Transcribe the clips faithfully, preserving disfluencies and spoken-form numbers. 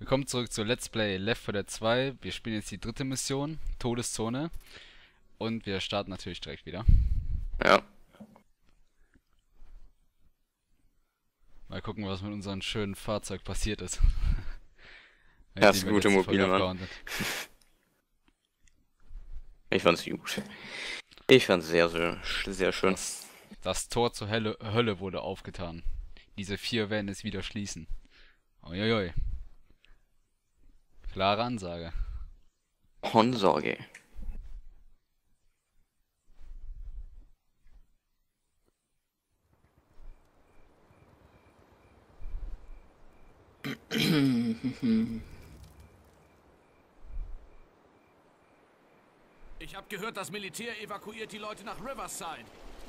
Willkommen zurück zu Let's Play Left four Dead two. Wir spielen jetzt die dritte Mission, Todeszone. Und wir starten natürlich direkt wieder. Ja. Mal gucken, was mit unserem schönen Fahrzeug passiert ist. Das ist eine gute mobile, Mann. Ich fand's gut. Ich fand's sehr, sehr, sehr schön. Das, das Tor zur Hölle, Hölle wurde aufgetan. Diese vier werden es wieder schließen. Uiuiui. Klare Ansage. Ansage. Ich habe gehört, das Militär evakuiert die Leute nach Riverside.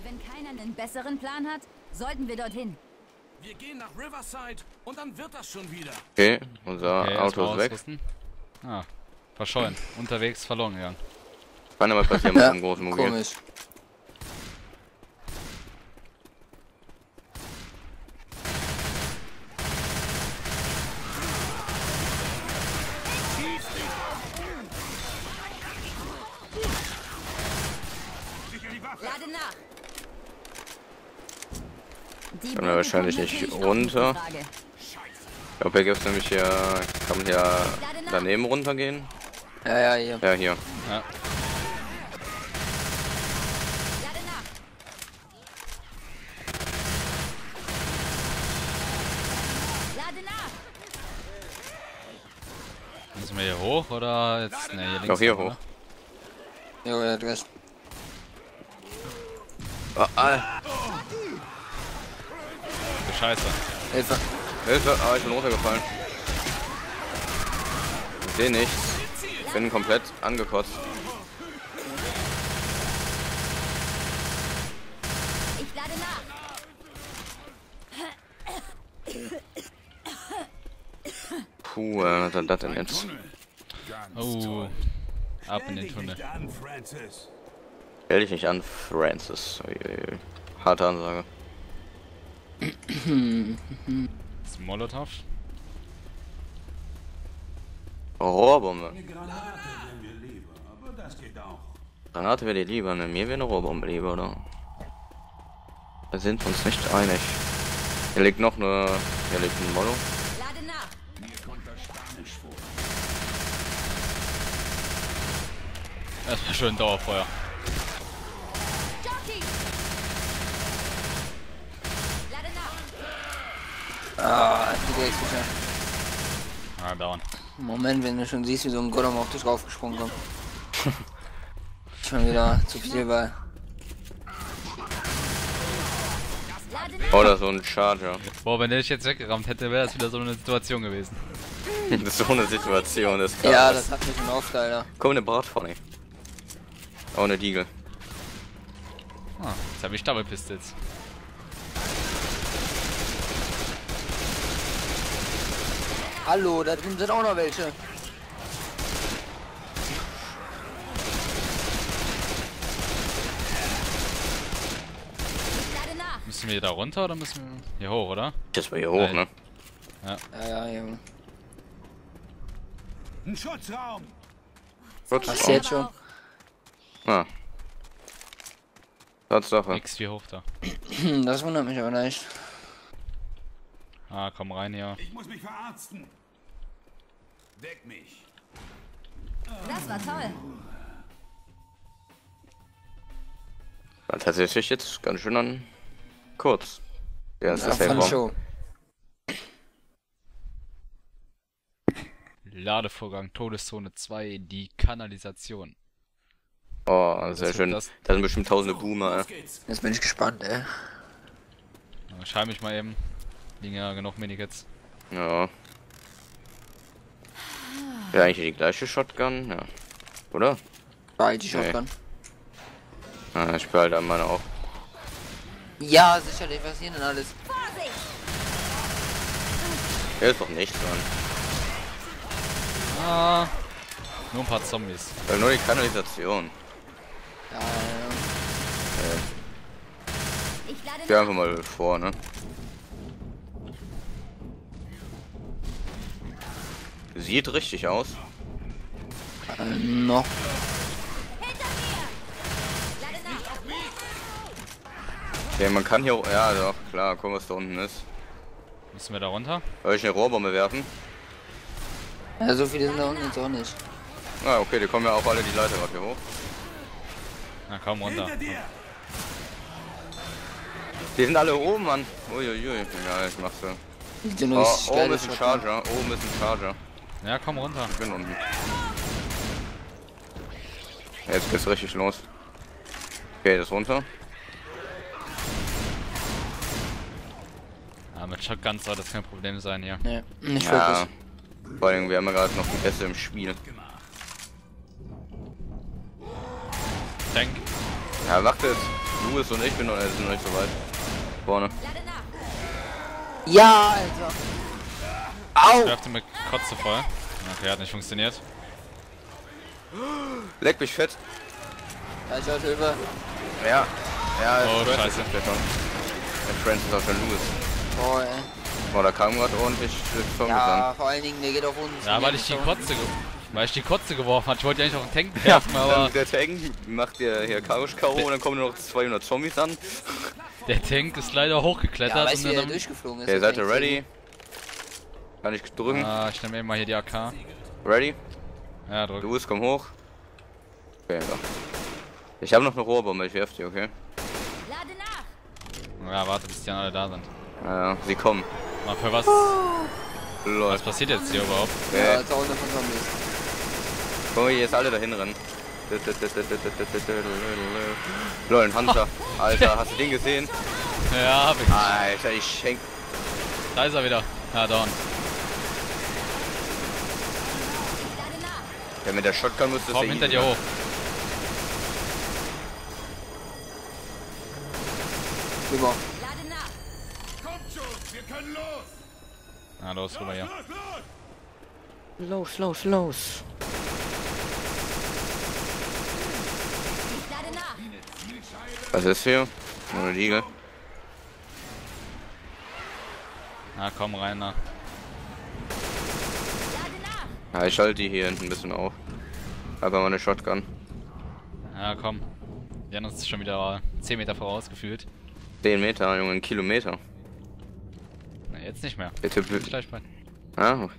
Wenn keiner einen besseren Plan hat, sollten wir dorthin. Wir gehen nach Riverside und dann wird das schon wieder. Okay, unser okay, Auto ist weg. Ausrüsten. Ah, verschollen. Unterwegs verloren gegangen. Kann aber passieren mit einem großen Mobil. Komisch. Lade nach. Die können wir wahrscheinlich nicht runter. Ich glaube, hier gibt es nämlich hier. Kann man hier daneben runtergehen? Ja, ja, hier. Ja, hier. Ja. Müssen wir hier hoch oder jetzt? Ne, hier links. Doch, hier hoch. Ja, oder du hast. Oh, ah. Scheiße. Hilfe. Hilfe. Ah, ich bin runtergefallen. Ich sehe nichts. Ich bin komplett angekotzt. Ich lade nach. Puh, was ist denn das denn jetzt? Oh. Ab in den Tunnel. Stell dich nicht an, Francis. Harte Ansage. Das Molotov. Rohrbombe. Granate wäre dir lieber, ne? Mir wäre eine Rohrbombe lieber, oder? Wir sind uns nicht einig. Hier liegt noch eine. Hier liegt ein Mollo. Lade nach. Mir kommt das Spanisch vor. Erstmal schön Dauerfeuer. Jockey. Ah, die Gags sicher. Ah, down. Moment, wenn du schon siehst, wie so ein Gollum auf dich raufgesprungen kommt. Schon wieder zu viel bei. Oder so ein Charger. Boah, wenn der dich jetzt weggerammt hätte, wäre das wieder so eine Situation gewesen. So eine Situation ist krass. Ja, das hat mich schon oft, Alter. Komm, eine Bratpfanne. Oh, eine Diegel. Ah, jetzt hab ich Stapelpiste jetzt. Hallo, da drüben sind auch noch welche. Müssen wir da runter oder müssen wir hier hoch, oder? Das war hier hoch, ne? Ja. Ja, ja, Junge. Ein Schutzraum! Was jetzt schon? Ah. Tatsache. Nix wie hoch da. Das wundert mich aber nicht. Ah, komm rein hier. Ich muss mich verarzten. Deck mich. Das war toll. War tatsächlich jetzt ganz schön an kurz. Ja, das ja, ist der Show. Ladevorgang Todeszone zwei, die Kanalisation. Oh, das sehr schön. Das? Da sind bestimmt tausende Boomer. Jetzt bin ich gespannt, ey. Na, schau mich mal eben. Liegen ja genug Miniguns. Ja. Wäre eigentlich die gleiche Shotgun, ja. Oder? Beide Shotgun. Nee. Ah, ich spiele halt an meiner auch. Ja, sicherlich, was hier denn alles? Hier ist doch nichts dran. Ah, nur ein paar Zombies. Weil nur die Kanalisation. Ja, ja. Ich gehe einfach mal vor, ne? Sieht richtig aus. Äh, noch. Okay, man kann hier... Ja, doch, klar. Guck, was da unten ist. Müssen wir da runter? Soll ich eine Rohrbombe werfen? Ja, so viele sind da unten jetzt auch nicht. Ah, okay, die kommen ja auch alle die Leiter gerade hier hoch. Na komm, runter. Die sind alle oben, Mann. Uiuiui. Egal, ich mach's ja. Oh, oben ist ein Charger. Oben ist ein Charger. Ja, komm runter. Ich bin unten. Jetzt geht's richtig los. Okay, das runter. Ja, mit Shotgun soll das kein Problem sein hier. Nee, nicht wirklich. Vor allem, wir haben ja gerade noch die Beste im Spiel. Tank. Ja, wartet. Louis und ich bin noch, sind noch nicht so weit. Vorne. Ja, Alter. Au! Ich werfte mir Kotze voll. Okay, hat nicht funktioniert. Leck mich fett. Ja, ich wollte über. Ja. Ja, oh, Francis scheiße. Ist der schon. Der Francis ist auch schon Louis. Oh, ey. Boah, da kam gerade ordentlich Zombie ja, an. Vor allen Dingen, der geht auf uns. Ja, weil ich die Kotze... Weil ich die Kotze geworfen habe. Ich wollte ja eigentlich auch einen Tank werfen, ja, aber... Der Tank macht dir hier Kargosh K O und dann kommen nur noch zweihundert Zombies an. Der Tank ist leider hochgeklettert. Ja, weißt du, wie er durchgeflogen ist. Okay, seid ihr ready? Kann ich drücken? Ah, ich nehme eben mal hier die A K. Ready? Ja, drück. Louis, komm hoch. Okay, so. Ich habe noch eine Rohrbombe, ich werf die, okay? Ja, warte, bis die alle da sind. Ja, sie kommen. Na, für was... Lol. Was passiert jetzt hier überhaupt? Okay. Ja, jetzt auch unter von Zombies. Guck mal, jetzt alle dahin rennen. Lol, ein Hunter. Alter, hast du den gesehen? Ja, hab ich. Alter, ich schenk. Da ist er wieder. Ja, down. Ja, mit der Shotgun müsstest du. Komm hinter dir hoch. Rüber. Na los, rüber hier. Los, los, los. Was ist hier? Nur eine Liege. Na komm rein, na. Ja, ich schalte die hier hinten ein bisschen auf. Aber mal eine Shotgun. Ja komm. Die anderen ist schon wieder zehn Meter vorausgefühlt. zehn Meter, Junge, ein Kilometer. Na jetzt nicht mehr. Bitte gleich bei. Ah.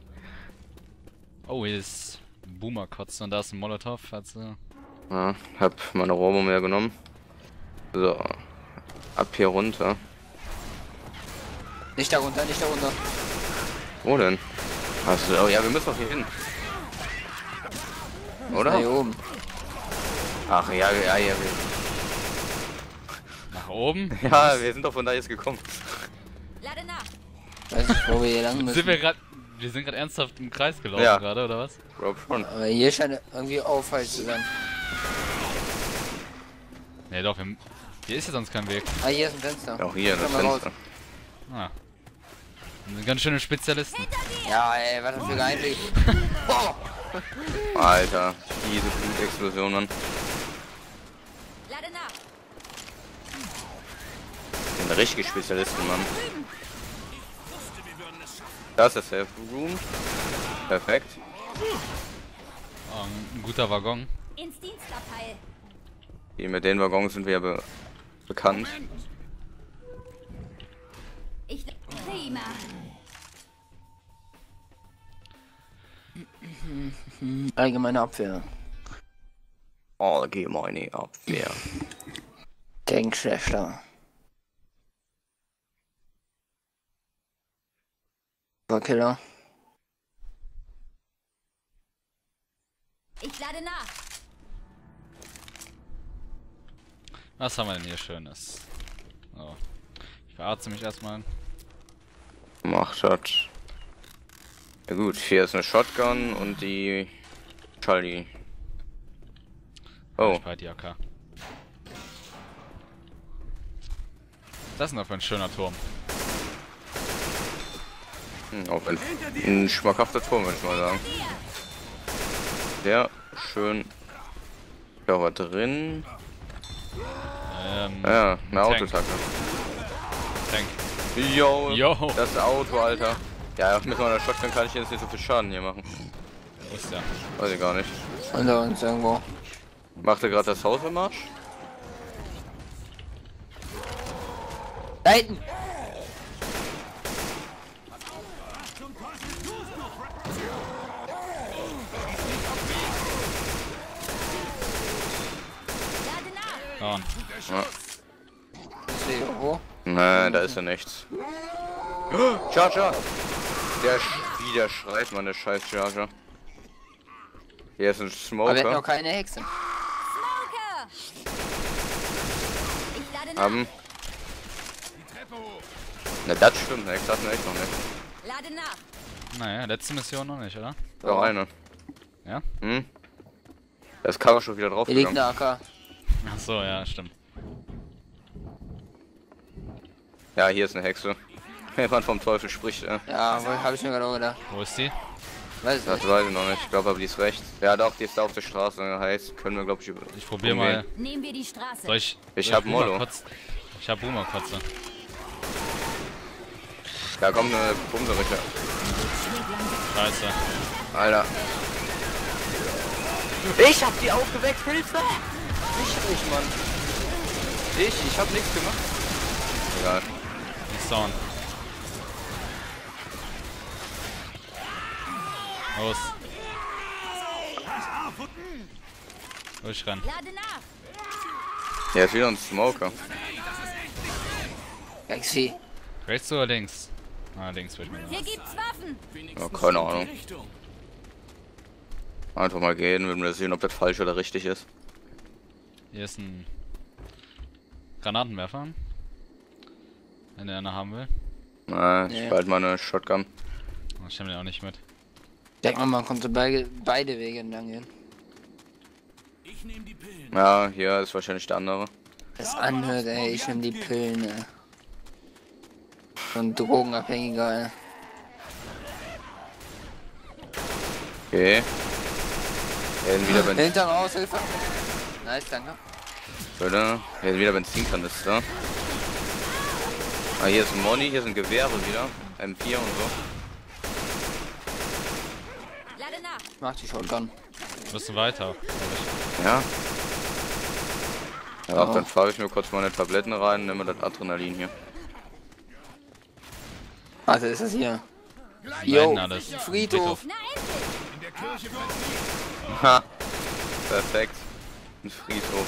Oh, hier ist ein Boomer-Kotzen und da ist ein Molotov. Also. Ja, hab meine Rohrbombe mehr genommen. So, ab hier runter. Nicht da runter, nicht da runter. Wo denn? Achso, oh ja, wir müssen doch hier hin. Oder? Hier oben. Ach ja, ja, ja. Nach oben? Ja, wir sind doch von da jetzt gekommen. Weiß nicht, wo wir hier lang müssen. Sind wir gerade... Wir sind gerade ernsthaft im Kreis gelaufen, ja. Gerade, oder was? Rob schon. Aber hier scheint irgendwie aufhalten zu sein. Ne, doch, wir... Hier ist ja sonst kein Weg. Ah, hier ist ein Fenster. Auch hier, das Fenster. Ah. Das sind ganz schöne Spezialisten. Ja, ey, was für eigentlich. Oh. Alter, diese Blutexplosion, Mann. Das sind richtige Spezialisten, Mann. Das ist der Safe Room. Perfekt. Oh, ein guter Waggon. Ins Dienstabteil. Hier mit den Waggons sind wir ja be bekannt. Ich prima. Allgemeine Abwehr. Allgemeine Abwehr. Tank schlechter. Killer. Ich lade nach. Was haben wir denn hier Schönes? So. Ich verarze mich erstmal. Macht das. Ja gut, hier ist eine Shotgun und die Charlie. Oh. Ich bei die A K. Das ist noch ein schöner Turm. Hm, auch ein, ein schmackhafter Turm, würde ich mal sagen. Sehr schön. Da war drin. Ähm, ja, eine Autotacke. Tank. Yo, Yo, das Auto, Alter. Ja, mit meiner Shotgun kann ich jetzt nicht so viel Schaden hier machen. Ist ja. Weiß ich gar nicht. Unter uns irgendwo. Macht er gerade das Haus im Arsch? Da hinten! Oh. Ja. Nein, da ist ja nichts. Oh, Charger! Der Sch wieder schreit man, der scheiß Charger. Hier ist ein Smoker. Aber wir hatten noch keine Hexe. Smoker! Haben. Na, das stimmt, Hex hatten wir echt noch nicht. Lade nach. Naja, letzte Mission noch nicht, oder? Doch, eine. Ja? Hm? Da ist Kargosh schon wieder drauf. Hier liegt eine A K. Ach so, ja, stimmt. Ja, hier ist eine Hexe. Wenn man vom Teufel spricht, ja. Ja, hab ich mir gerade auch gedacht. Wo ist die? Weiß ich das nicht. Weiß ich noch nicht. Ich glaube, aber die ist rechts. Ja, doch, die ist da auf der Straße. Heißt, können wir, glaube ich, über. Ich probier mal. Nehmen wir die Straße. Soll ich, ich soll hab Molo. Ich hab Boomer-Kotze. Da kommt eine Bumserrichter. Scheiße. Alter. Ich hab die aufgeweckt, Hilfe! Ich nicht, Mann. Ich? Ich hab nichts gemacht. Egal. Die Sound. Los. Durch ran. Ja, ist wieder ein Smoker. Exi. Rechts oder links? Ah, links würde ich mir. Hier gibt's Waffen. Oh, keine Ahnung. Einfach mal gehen, wenn wir sehen, ob das falsch oder richtig ist. Hier ist ein Granatenwerfer. Wenn der einer haben will. Nein, ich bald mal eine Shotgun. Oh, ich nehme den auch nicht mit. Denk mal, man konnte beide, beide Wege entlang gehen. Ich nehm die Pillen. Ja, hier ist wahrscheinlich der andere. Das anhört, ey, ich nehm die Pillen, ey. Schon Drogenabhängiger, ey. Okay. Hier sind wieder Benzin. Hinter raus, Hilfe. Nice, danke. Bitte. Hier sind wieder Benzinkanister. Ah, hier ist ein Money, hier sind Gewehre wieder. M vier und so. Ich mach die Shotgun. Wir müssen weiter. Ja. Ja, oh. Dann fahre ich mir kurz meine Tabletten rein, nimm mir das Adrenalin hier. Also ist das hier. Jo, Friedhof. Friedhof. Ha, perfekt. Ein Friedhof.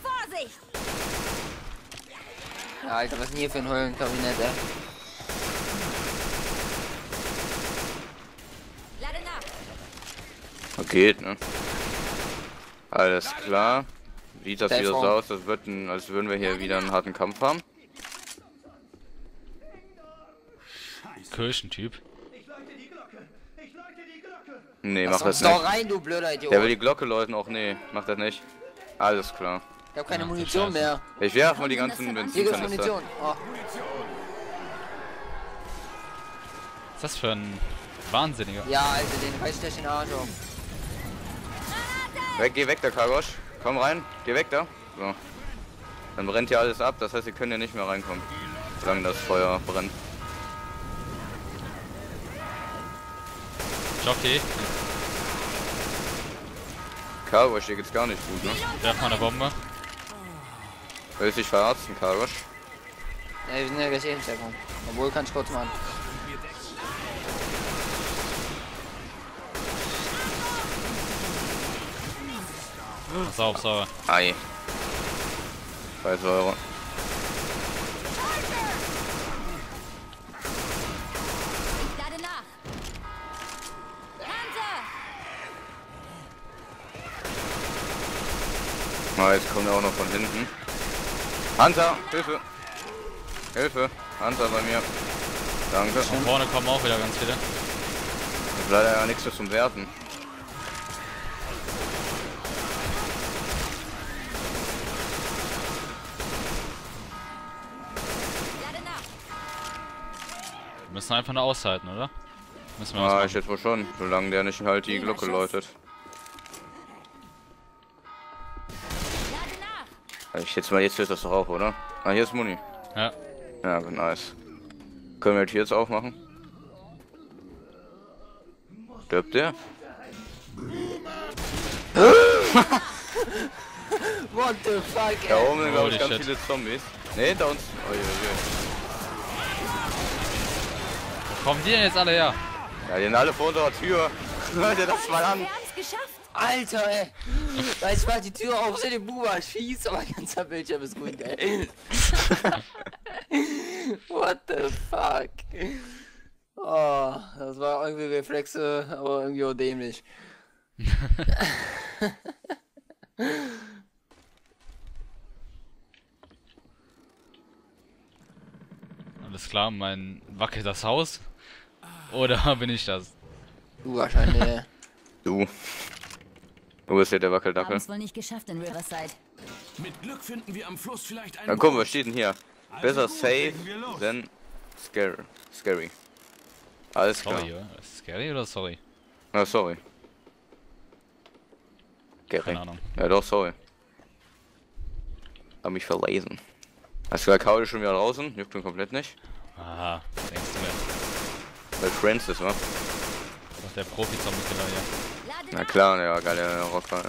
Vorsicht! Ja, Alter, was ist denn hier für ein Heulenkabinett, ey? Geht, ne? Alles klar. Sieht das wieder so aus, das wird ein, als würden wir hier wieder einen harten Kampf haben. Kirchentyp. Nee, mach das nicht. Rein, du blöder Idiot. Der will die Glocke läuten auch, nee, mach das nicht. Alles klar. Ich hab keine ja, Munition mehr. Ich werf mal die ganzen Benzinkanister. Oh. Was ist das für ein Wahnsinniger? Ja, also den reißt der den Arsch um. Weg, geh weg da, Kargosh. Komm rein, geh weg da. So. Dann brennt hier alles ab, das heißt, wir können hier nicht mehr reinkommen. Solange das Feuer brennt. Jockey. Kargosh, hier geht's gar nicht gut, ne? Werf mal eine Bombe. Willst du dich verarzten, Kargosh? Ja, wir sind ja gleich eh hinterkommen. Obwohl, kann ich kurz machen. Pass auf, sauber. Ei. zwei Euro. Ich lade nach. Hunter! Na, jetzt kommt er auch noch von hinten. Hunter! Hilfe! Hilfe! Hunter bei mir. Danke. Von vorne kommen auch wieder ganz viele. Ich leider ja nichts mehr zum Werten. Wir müssen einfach nur aushalten, oder? Müssen wir ah, ich jetzt wohl schon, solange der nicht halt die Glocke läutet. Ich jetzt mal, jetzt hört das doch auf, oder? Ah, hier ist Muni. Ja. Ja, nice. Können wir das hier jetzt aufmachen? Stirbt der? What the fuck, ey? Da oben sind, glaube ich, ganz viele Zombies. Ne, da uns. Oh, je, je. Wo kommen die denn jetzt alle her? Ja, die sind alle vor unserer Tür. Hört ihr das mal an? Alter, ey! Weißt du, mach die Tür auf, seh den Boomer, schieß, aber ganzer Bildschirm ist gut, ey. What the fuck? Oh, das war irgendwie Reflexe, aber irgendwie auch dämlich. Alles klar, mein wackelt das Haus? Oder bin ich das? Du wahrscheinlich. Du. Du bist ja der Wackeldackel. Haben's wohl nicht geschafft in Riverside. Mit Glück finden wir am Fluss vielleicht einen. Dann gucken, was steht denn hier? Besser also safe, denn scary. Scary. Alles klar. Sorry, oder? Scary oder sorry? Na, ah, sorry. Scary. Keine Ahnung. Ja, doch, sorry. Hab mich verlesen. Hast du gesagt, Kaul ist schon wieder draußen? Juckt ihn komplett nicht. Aha, denkst du mir. Bei Francis, wa? Das ist der Profi-Zombie-Killer hier. Na klar, ja, geil, der Rocker.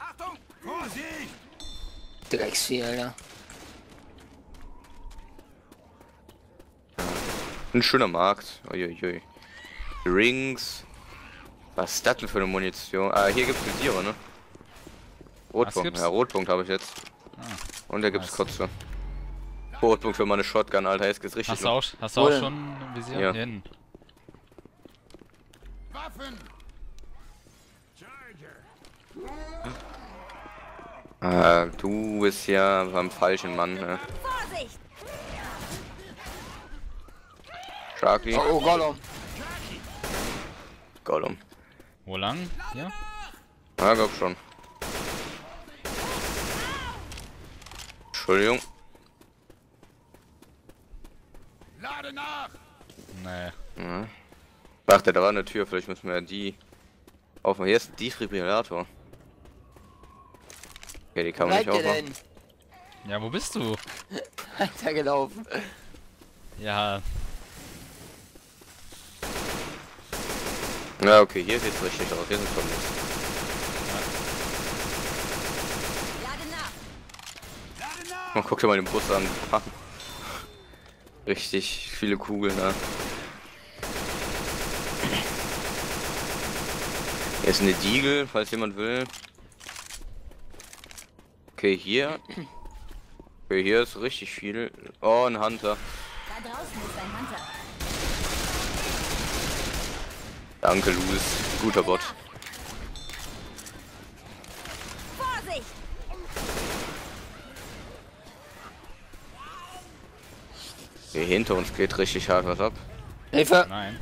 Achtung, Vorsicht! Drecksvieh, Alter. Ein schöner Markt. Uiuiui. Rings. Was ist das denn für eine Munition? Ah, hier gibt's Visiere, ne? Rotpunkt. Ja, Rotpunkt habe ich jetzt. Ah, und da gibt's Kotze. Rotpunkt für meine Shotgun, Alter. Jetzt geht's richtig. Hast du auch, hast du auch schon ein Visier? Ja. Hier hinten. Waffen! Ah, du bist ja beim falschen Mann, ne? Jockey. Oh, oh, Gollum. Gollum. Wo lang? Ja? Ah, glaub schon. Entschuldigung. Lade nach! Nee. Ja. Ach, da war eine Tür, vielleicht müssen wir ja die aufmachen. Hier ist ein Defibrillator. Okay, die kann man nicht aufmachen. Ja, wo bist du? Alter, gelaufen. Ja. Na, okay, hier sieht's richtig aus. Hier sind Zombies. Man guckt ja mal den Bus an. Richtig viele Kugeln da. Hier ist eine Diegel, falls jemand will. Okay, hier. Okay, hier ist richtig viel. Oh, ein Hunter. Da draußen ist ein Hunter. Danke, Louis. Guter Bot. Vorsicht! Hier hinter uns geht richtig hart was ab. Hilfe! Nein.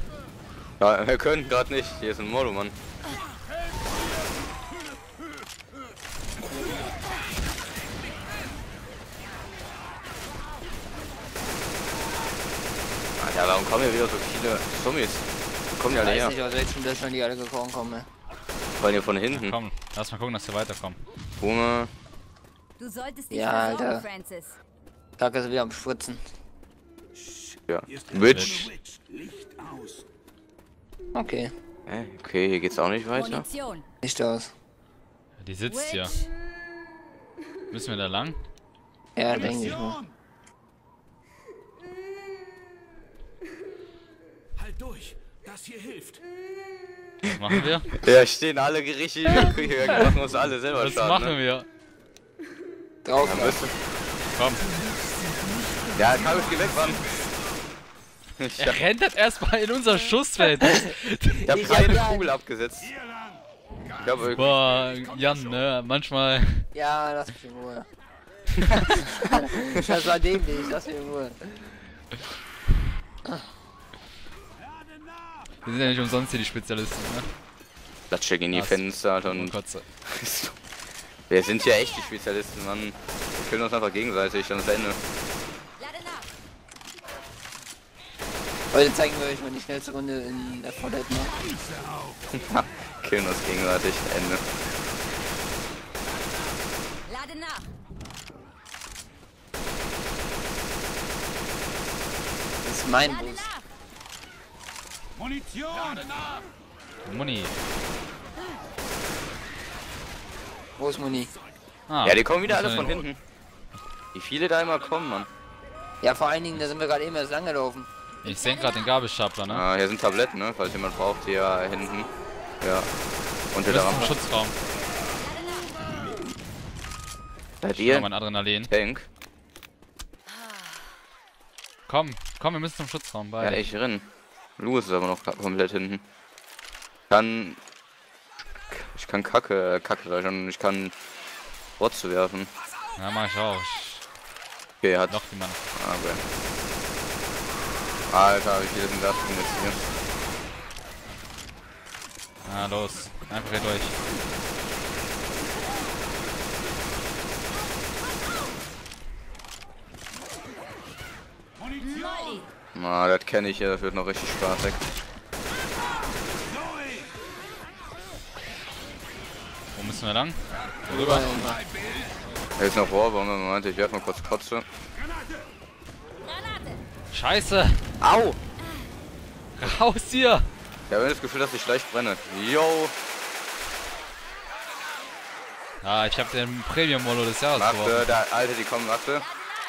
Ja, wir können gerade nicht. Hier ist ein Molo, Mann. Ja, warum kommen hier wieder so viele Zombies? Wo kommen die alle her? Ich weiß nicht, aus welchen Löchern die alle gekommen kommen, ey. Vor allem von hinten. Ja, komm, lass mal gucken, dass wir weiterkommen. Boomer. Du solltest dich ja, Alter. Francis. Tag ist wieder am Schwitzen. Ja. Witch. Okay. Okay, hier geht's auch nicht weiter. Nicht aus. Die sitzt ja. Müssen wir da lang? Ja, denke ich mal. Durch, das hier hilft. Was machen wir? Ja, stehen alle Gerichte hier, machen uns alle selber was starten. Was machen ne? wir? Drauf, ja, komm. Ja, kann ich geh weg, Mann. Ich er hab... rennt das erstmal in unser Schussfeld. Ich hab keine Kugel abgesetzt. Ich hab boah, Jan, ne, manchmal. Ja, lass mich in Ruhe. Das war dämlich, lass mich in Ruhe. Wir sind ja nicht umsonst hier die Spezialisten, ne? Latsche in die Fenster, Alter, und Kotze. Wir sind ja echt die Spezialisten, Mann. Wir können uns einfach gegenseitig ans Ende. Heute zeigen wir euch mal die schnellste Runde in der Left four Dead macht. Killen uns gegenseitig, Ende. Lade nach! Das ist mein Boost. Munition! Muni. Wo ist Muni? Ah, ja, die kommen wieder alle von hinten. Wie viele da immer kommen, Mann. Ja, vor allen Dingen, da sind wir gerade eben erst langgelaufen. Ich senke gerade den Gabelstapler, ne? Ah, hier sind Tabletten, ne? Falls jemand braucht, die ja hinten. Ja. Unter der Rampe. Schutzraum. Bei dir? Mein Adrenalin. Tank. Komm, komm, wir müssen zum Schutzraum, beide. Ja, ich renn. Louis ist aber noch komplett hinten. Ich kann... Ich kann Kacke, Kacke reichern. Ich kann Rotze werfen. Ja, mach ich auch. Okay, hat noch jemand. Ah, okay. Alter, wie viele sind das denn jetzt hier? Na los, einfach hier durch. Na, ah, das kenne ich ja, das wird noch richtig Spaß weg. Wo müssen wir lang? Rüber. Da ist noch Rohrbaum, Moment, ich werfe mal kurz Kotze. Scheiße! Au! Raus hier! Ich habe das Gefühl, dass ich leicht brenne. Yo! Ah, ich habe den Premium-Molo des Jahres geworfen. Da, Alter, die kommen, warte.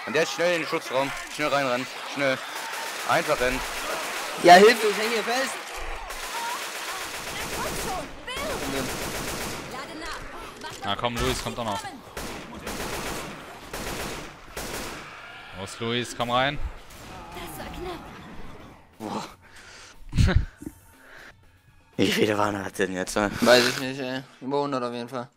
Und der ist schnell in den Schutzraum. Schnell reinrennen. Schnell. Einfach rennen. Ja, hilf, ich hänge hier fest. Na komm, Luis, kommt auch noch. Los, Luis, komm rein. Boah. Wie viele waren das denn jetzt? Weiß ich nicht, ey. Über hundert auf jeden Fall.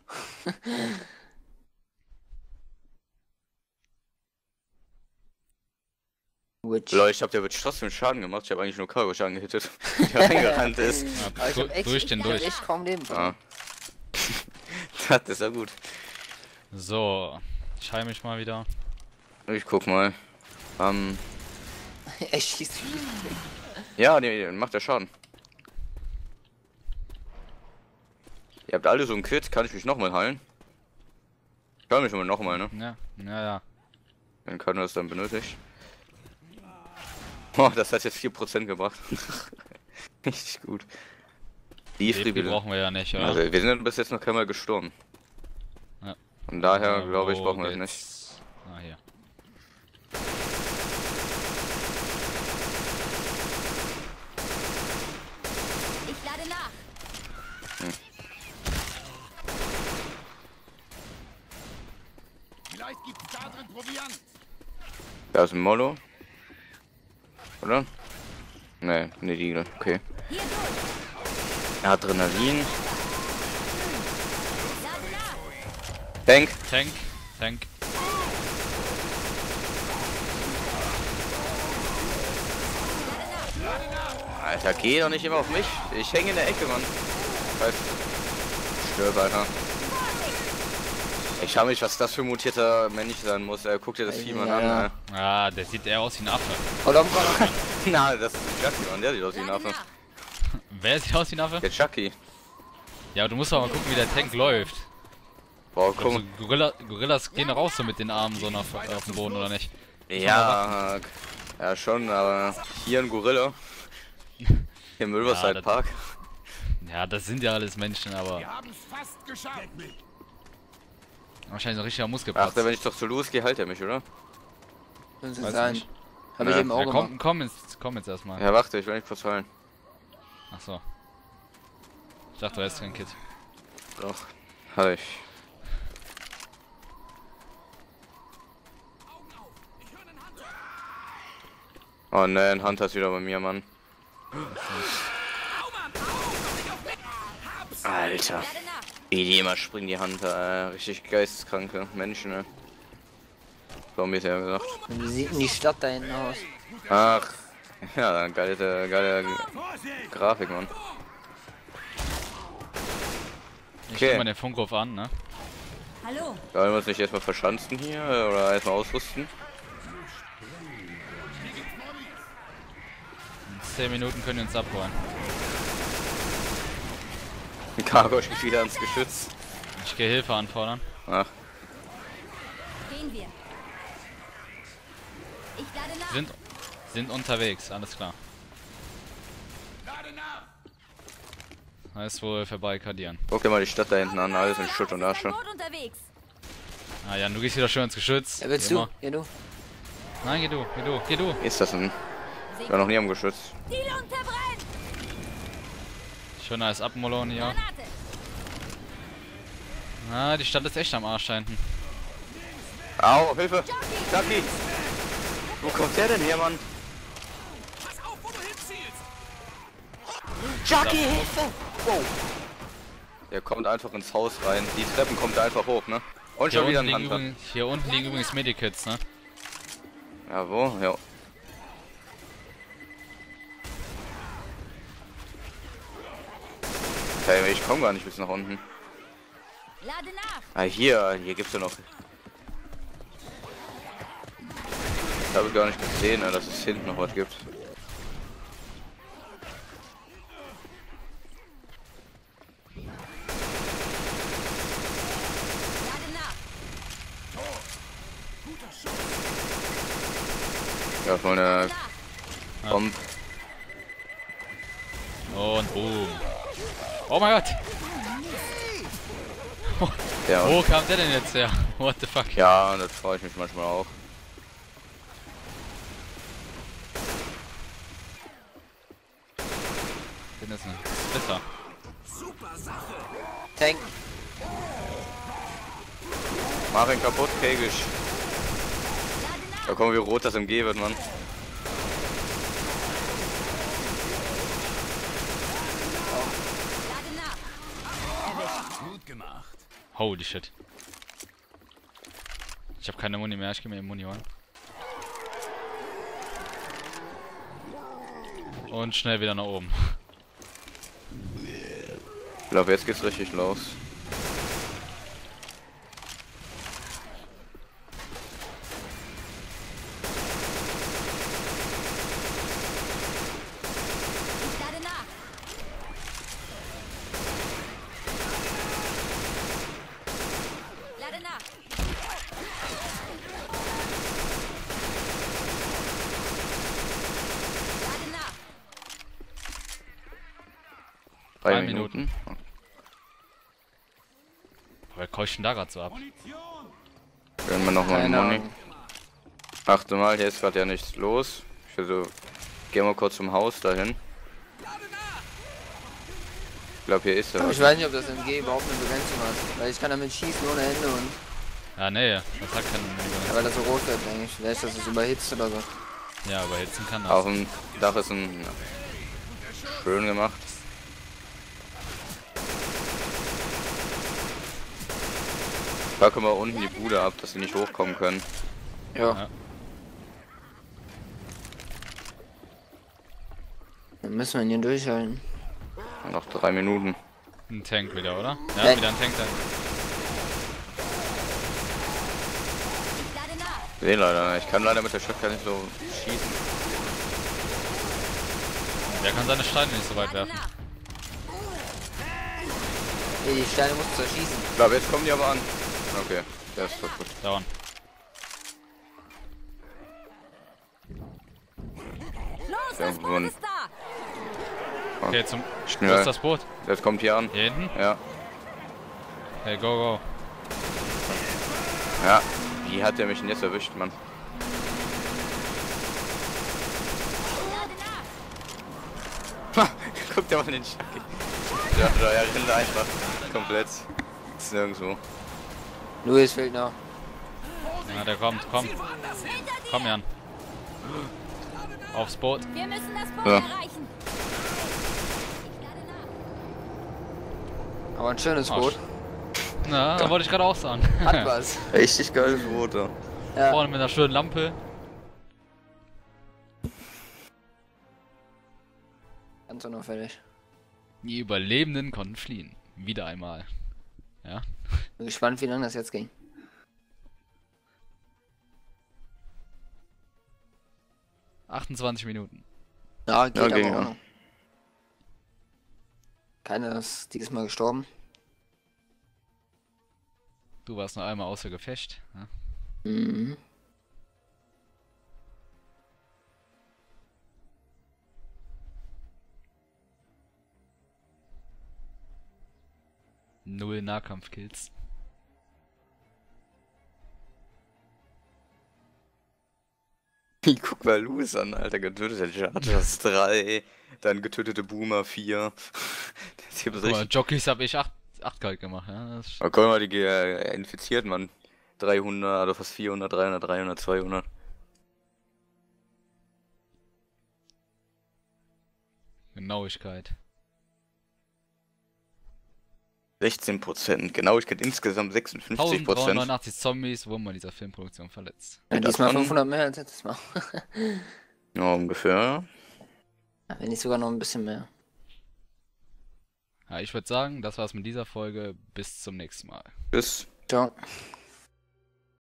Witch. Leute, ich hab der Witch trotzdem Schaden gemacht. Ich hab eigentlich nur Kargosh angehittet, der reingerannt ist. Ja, ich hab echt, durch den durch. Ich hab echt kaum Leben. Ah. Das ist ja gut. So, ich heim mich mal wieder. Ich guck mal. Ähm. Er schießt viel. Ja, nee, macht der Schaden. Ihr habt alle so ein Kit, kann ich mich nochmal heilen? Ich kann mich nochmal, nochmal, ne? Ja, ja, ja. Wenn keiner das dann benötigt. Oh, das hat jetzt vier Prozent gebracht. Richtig gut. Die Defibrillator brauchen wir ja nicht, oder? Also, wir sind bis jetzt noch keinmal gestorben. Ja. Von daher, ja, glaube ich, brauchen wir das nicht. Ah, hier. Ich lade nach. Hm. Vielleicht gibt's da drin Proviant. Da ist ein Molo. Oder? Ne, ne Diegel, okay. Adrenalin. Tank. Tank. Tank. Alter, geh doch nicht immer auf mich. Ich hänge in der Ecke, Mann. Scheiße. Stirb, Alter. Ich schau mich, was das für ein mutierter Mensch sein muss. Er guckt dir das Vieh mal ja. an. Ey. Ah, der sieht eher aus wie ein Affe. Oh, da na, das ist ein Jockey, Mann. Der sieht aus wie ein Affe. Wer sieht aus wie ein Affe? Der Jockey. Ja, aber du musst doch mal gucken, wie der Tank läuft. Boah, guck. Also, Gorilla, Gorillas gehen doch auch so mit den Armen so nach, auf den Boden, oder nicht? Ja, ja schon, aber hier ein Gorilla. Im Riverside ja, Park. Ja, das sind ja alles Menschen, aber... Wir haben's fast geschafft. Wahrscheinlich so ein richtiger Muskelplatz. Ach, wenn ich doch zu Louis gehe, halt er mich, oder? Können Sie sein. Nicht. Hab ich eben auch ja, gemacht. Komm, komm, jetzt, komm jetzt erstmal. Ja, warte, ich will nicht kurz heilen. Ach so. Ich dachte, du hast kein Kit. Doch, hab ich. Oh ne, ein Hunter ist wieder bei mir, Mann. Alter. Wie die immer springen, die Hunter, äh, richtig geisteskranke Menschen, ne? So mir ist ja gesagt. Wie sieht denn die Stadt da hinten aus? Ach, ja, geile, geile Grafik, Mann. Ich okay. Guck mal den Funkruf an, ne? Hallo. Sollen wir uns nicht erstmal verschanzen hier oder erstmal ausrüsten? In zehn Minuten können wir uns abholen. Kargosh geht wieder ans Geschütz. Ich gehe Hilfe anfordern. Ach. Gehen wir. Ich lade nach. Sind, Sind unterwegs, alles klar. Heißt wohl verbarrikadieren. Guck dir mal die Stadt da hinten an, alles in Schutt und Asche. Ah ja, du gehst wieder schön ins Geschütz. Ja, willst du? Geh du. Nein, geh du, geh du, geh du. Ist das denn? Ich war noch nie am Geschütz. Schöner ist abmolon hier. Na, ah, die Stadt ist echt am Arsch da hinten. Au, Hilfe! Jockey! Wo kommt der denn her, Mann? Pass auf, wo du hinziehst! Jockey, Hilfe! Wow! Der kommt einfach ins Haus rein. Die Treppen kommt er einfach hoch, ne? Und hier schon wieder ein Hunter. Übrigens, hier unten liegen übrigens Medikits, ne? Ja, wo? Ja. Hey, ich komm gar nicht bis nach unten. Ah, hier, hier gibt's ja noch. Ich habe gar nicht gesehen, dass es hinten noch was gibt. Ja, von der Bombe. Und boom. Oh mein Gott! Ja, wo kam der denn jetzt her? What the fuck? Ja, das freue ich mich manchmal auch. Das ist ein Splitter. Super Sache. Tank. Mach ihn kaputt, Kargosh. Da kommen wir rot, das M G wird, Mann. Gut gemacht. Holy shit. Ich habe keine Muni mehr, ich geh mir den Muni holen. Und schnell wieder nach oben. Ich glaube, jetzt geht's richtig los. Drei Minuten. Minuten. Wer keucht denn da gerade so ab? Können wir nochmal einen Moni? Achte mal, hier ist gerade ja nichts los. Ich also, gehen wir kurz zum Haus dahin. Ich glaube, hier ist er. Ich weiß nicht, ob das M G überhaupt eine Begrenzung hat. Weil ich kann damit schießen ohne Hände und. Ja, nee, das hat keinen Begrenzung. Ja, weil das so rot wird, denke ich. Vielleicht, dass es überhitzt oder so. Ja, überhitzen kann das. Auf dem Dach ist ein. Schön gemacht. Da können wir unten die Bude ab, dass sie nicht hochkommen können. Ja. ja. Dann müssen wir ihn durchhalten. Noch drei Minuten. Ein Tank wieder, oder? Ja, Nein. wieder ein Tank dann. Nee, leider. Ich kann leider mit der Shotgun nicht so schießen. Der kann seine Steine nicht so weit werfen. Nee, die Steine musst du zerschießen. Ich glaube, jetzt kommen die aber an. Okay, das ist gut. Down. Los, das Boot ist da. Okay, zum Schnell. Das ist das Boot. Das kommt hier an. Hier hinten? Ja. Hey, go, go. Ja, wie hat der mich denn jetzt erwischt, Mann? Guck dir mal den Schacki. Ja, ja, Rinde einfach. Komplett. Das ist nirgendwo. Luis fehlt noch. Na, der kommt, komm. Komm, Jan. Aufs Boot. Wir müssen das Boot ja. erreichen. Aber ein schönes oh, Boot. Na, da wollte ich gerade auch sagen. Hat was. Richtig geiles Boot, ja. ja. Vorne mit einer schönen Lampe. Ganz noch fertig. Die Überlebenden konnten fliehen. Wieder einmal. Ja. Bin gespannt, wie lange das jetzt ging. achtundzwanzig Minuten. Ja, geht ja, aber ging, auch ja. noch. Keiner ist diesmal gestorben. Du warst noch einmal außer Gefecht. Ja? Mhm. Null Nahkampfkills. Ich guck mal Louis an, Alter. Getötete Chargers drei, dann getötete Boomer vier. Boah, Jockeys habe ich acht kalt gemacht. Ja, das aber guck mal, die äh, infiziert, man. dreihundert, also fast vierhundert, dreihundert, dreihundert, zweihundert. Genauigkeit. sechzehn Prozent, Genauigkeit insgesamt sechsundfünfzig Prozent. eintausenddreihundertneunundachtzig Zombies wurden bei dieser Filmproduktion verletzt. Ja, diesmal fünfhundert mehr als letztes Mal. Ja, ungefähr. Ja, wenn nicht sogar noch ein bisschen mehr. Ja, ich würde sagen, das war's mit dieser Folge. Bis zum nächsten Mal. Bis. Ciao.